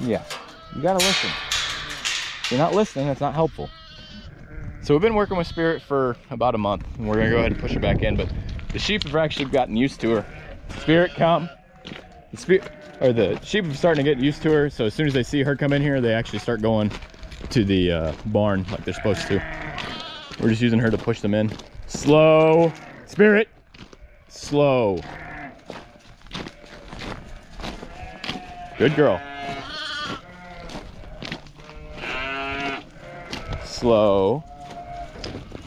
Yeah, you gotta listen. If you're not listening, that's not helpful. So we've been working with Spirit for about a month, and we're gonna go ahead and push her back in, but the sheep have actually gotten used to her. Spirit come. The sheep are starting to get used to her, so as soon as they see her come in here, they actually start going to the barn like they're supposed to. We're just using her to push them in. Slow, Spirit, slow. Good girl. Slow.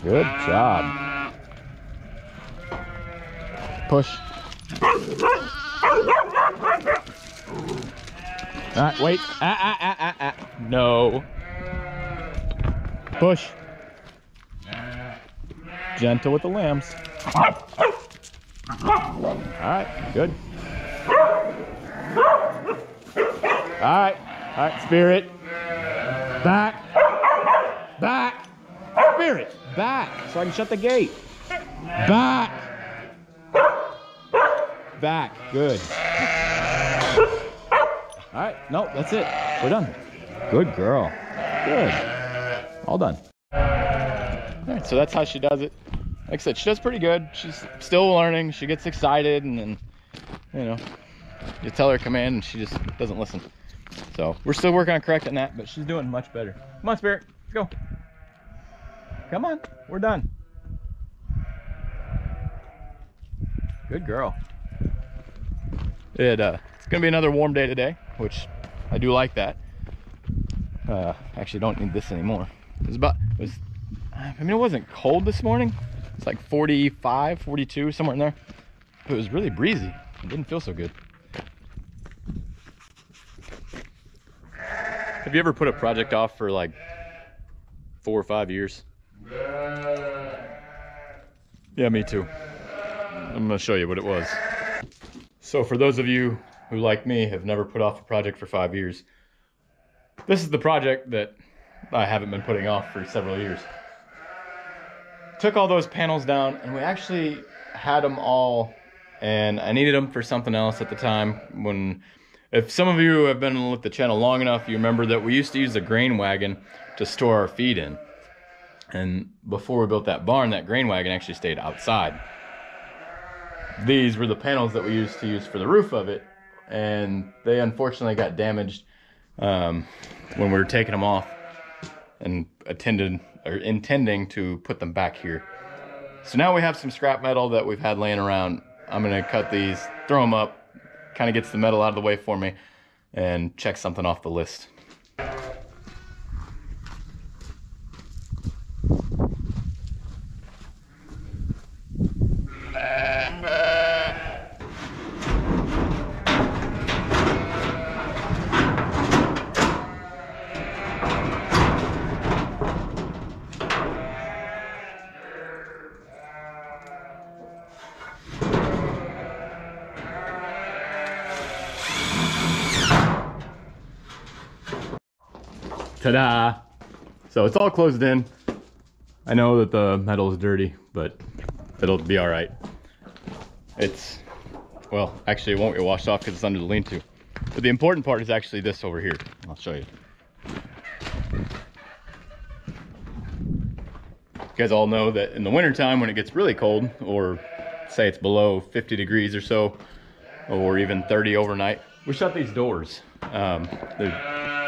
Good job. Push. All right, wait. No. Push. Gentle with the lambs. All right, good. All right, Spirit. Back. Back. Spirit, back. So I can shut the gate. Back. Back, good. All right, no, that's it. We're done. Good girl. Good. All done. All right, so that's how she does it. Like I said, she does pretty good. She's still learning. She gets excited, and then, you know, you tell her come in, and she just doesn't listen. So we're still working on correcting that, but she's doing much better. Come on, Spirit. Let's go. Come on. We're done. Good girl. It's going to be another warm day today, which I do like that. Actually, don't need this anymore. It wasn't cold this morning. It's like 45, 42, somewhere in there. But it was really breezy. It didn't feel so good. Have you ever put a project off for like 4 or 5 years? Yeah, me too. I'm gonna show you what it was. So for those of you who, like me, have never put off a project for 5 years, this is the project that I haven't been putting off for several years. Took all those panels down, and we actually had them all, and I needed them for something else at the time. If some of you have been with the channel long enough, you remember that we used to use a grain wagon to store our feed in. And before we built that barn, that grain wagon actually stayed outside. These were the panels that we used to use for the roof of it, and they unfortunately got damaged when we were taking them off and intending to put them back here. So now we have some scrap metal that we've had laying around. I'm gonna cut these, throw them up, kind of gets the metal out of the way for me, and check something off the list. Ta-da! So it's all closed in. I know that the metal is dirty, but it'll be all right. Well, actually it won't get washed off because it's under the lean-to. But the important part is actually this over here. I'll show you. You guys all know that in the wintertime when it gets really cold, or say it's below 50 degrees or so, or even 30 overnight, we shut these doors.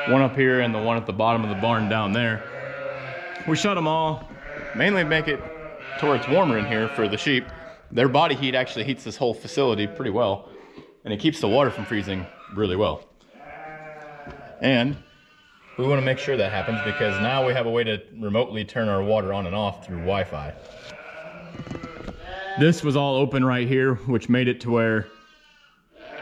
One up here and the one at the bottom of the barn down there. We shut them all, mainly make it to where it's warmer in here for the sheep. Their body heat actually heats this whole facility pretty well, and it keeps the water from freezing really well. And we want to make sure that happens because now we have a way to remotely turn our water on and off through Wi-Fi. This was all open right here, which made it to where,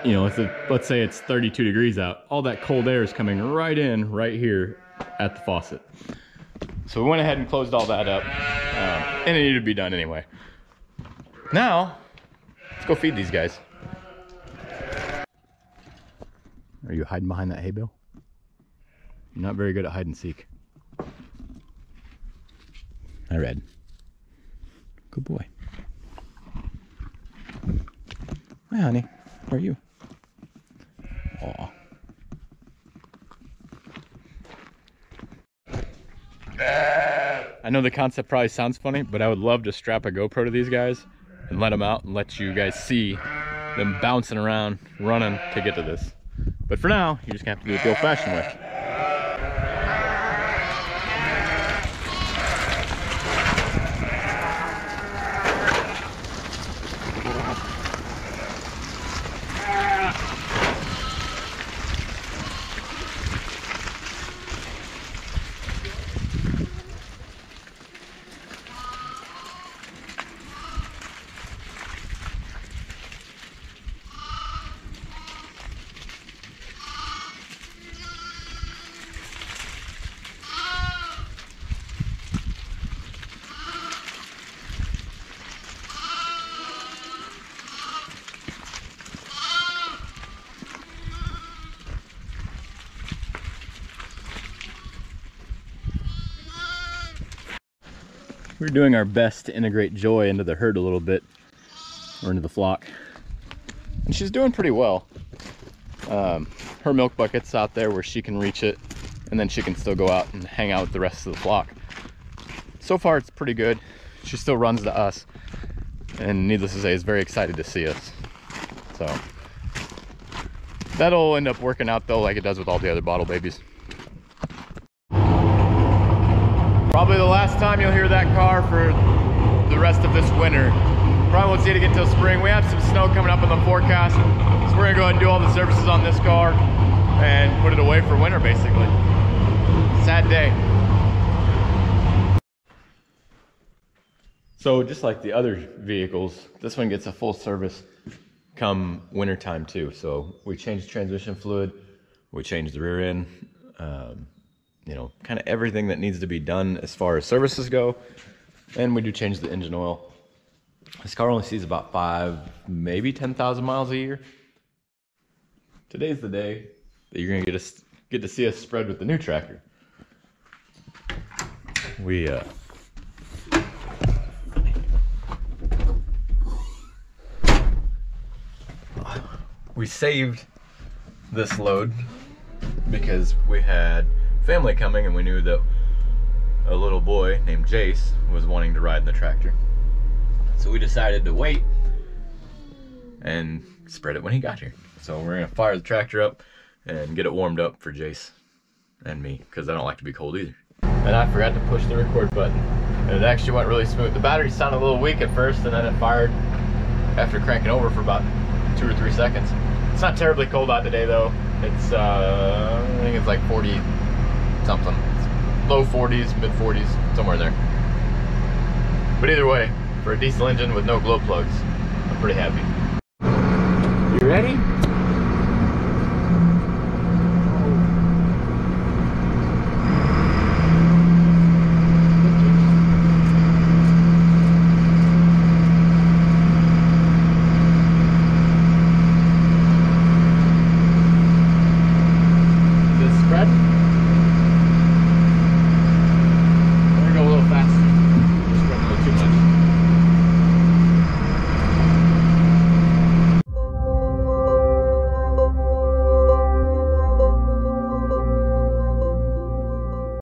you know, let's say it's 32 degrees out. All that cold air is coming right in right here at the faucet. So we went ahead and closed all that up. And it needed to be done anyway. Now, let's go feed these guys. Are you hiding behind that hay bale? You're not very good at hide and seek. I read. Good boy. Hi, honey. Where are you? Aw. I know the concept probably sounds funny, but I would love to strap a GoPro to these guys and let them out and let you guys see them bouncing around, running to get to this. But for now, you're just gonna have to do it the old-fashioned way. We're doing our best to integrate Joy into the herd a little bit, or into the flock, and she's doing pretty well. Her milk bucket's out there where she can reach it, and then she can still go out and hang out with the rest of the flock. So far it's pretty good. She still runs to us, and needless to say is very excited to see us. So that'll end up working out though, like it does with all the other bottle babies. Probably the last time you'll hear that car for the rest of this winter. Probably won't see it again till spring. We have some snow coming up in the forecast, so we're gonna go ahead and do all the services on this car and put it away for winter, basically. Sad day. So just like the other vehicles, this one gets a full service come winter time too. So we changed the transmission fluid, we changed the rear end, you know, kind of everything that needs to be done as far as services go. And we do change the engine oil. This car only sees about 5, maybe 10,000 miles a year. Today's the day that you're gonna get to see us spread with the new tractor. We saved this load because we had family coming, and we knew that a little boy named Jace was wanting to ride in the tractor, so we decided to wait and spread it when he got here. So we're gonna fire the tractor up and get it warmed up for Jace and me, because I don't like to be cold either. And I forgot to push the record button, and it actually went really smooth. The battery sounded a little weak at first, and then it fired after cranking over for about 2 or 3 seconds. It's not terribly cold out today though. It's I think it's like 40 something, low 40s, mid 40s, somewhere there. But either way, for a diesel engine with no glow plugs, I'm pretty happy. You ready?